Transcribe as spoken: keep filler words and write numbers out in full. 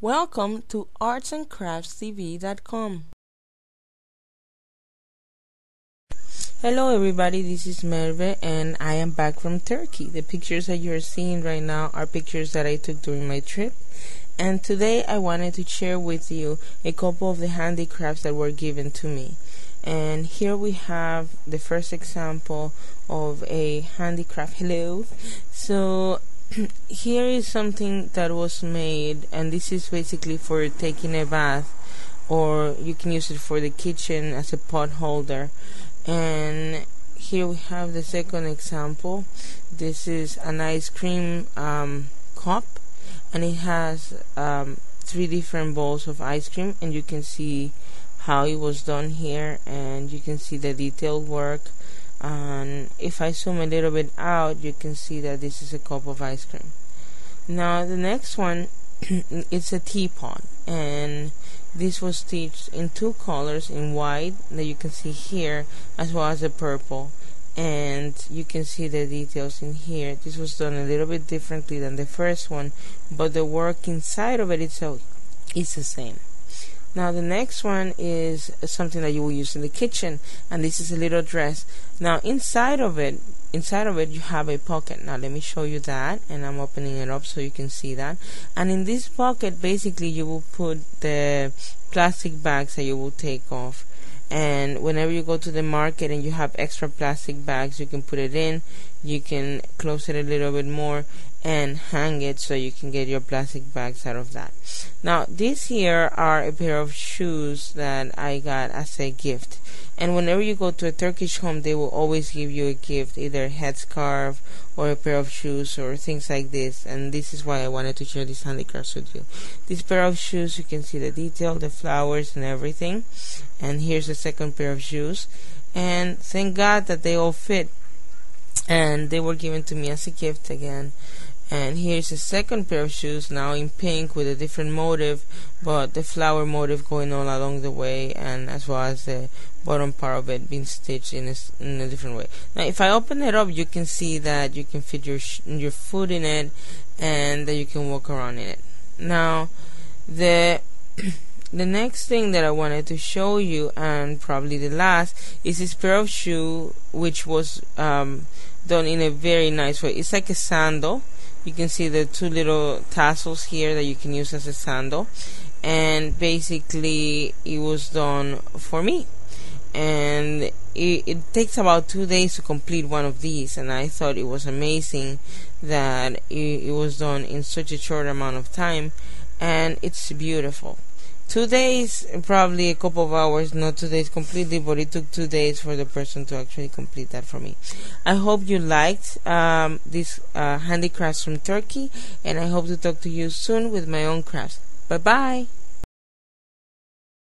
Welcome to Arts and Crafts T V dot com. Hello everybody, this is Merve and I am back from Turkey. The pictures that you are seeing right now are pictures that I took during my trip. And today I wanted to share with you a couple of the handicrafts that were given to me. And here we have the first example of a handicraft. Hello. So here is something that was made, and this is basically for taking a bath, or you can use it for the kitchen as a pot holder. And here we have the second example. This is an ice cream um, cup, and it has um, three different bowls of ice cream, and you can see how it was done here, and you can see the detailed work. And if I zoom a little bit out, you can see that this is a cup of ice cream. Now the next one, it's a teapot, and this was stitched in two colors, in white that you can see here, as well as the purple, and you can see the details in here. This was done a little bit differently than the first one, but the work inside of it itself is the same. Now the next one is something that you will use in the kitchen, and this is a little dress. Now inside of it, inside of it you have a pocket. Now let me show you that, and I'm opening it up so you can see that. And in this pocket basically you will put the plastic bags that you will take off. And whenever you go to the market and you have extra plastic bags, you can put it in, you can close it a little bit more and hang it so you can get your plastic bags out of that. Now these here are a pair of shoes that I got as a gift, and whenever you go to a Turkish home they will always give you a gift, either a headscarf or a pair of shoes or things like this, and this is why I wanted to share these handicrafts with you. This pair of shoes, you can see the detail, the flowers and everything, and here's the second pair of shoes, and thank God that they all fit, and they were given to me as a gift again. And here's the second pair of shoes, now in pink with a different motif, but the flower motif going all along the way, and as well as the bottom part of it being stitched in a, in a different way. Now if I open it up, you can see that you can fit your, sh your foot in it, and that you can walk around in it. Now the the next thing that I wanted to show you, and probably the last, is this pair of shoe, which was um, done in a very nice way. It's like a sandal. You can see the two little tassels here that you can use as a sandal, and basically it was done for me, and it, it takes about two days to complete one of these, and I thought it was amazing that it, it was done in such a short amount of time, and it's beautiful. Two days, probably a couple of hours, not two days completely, but it took two days for the person to actually complete that for me. I hope you liked um, these uh, handicrafts from Turkey, and I hope to talk to you soon with my own crafts. Bye bye.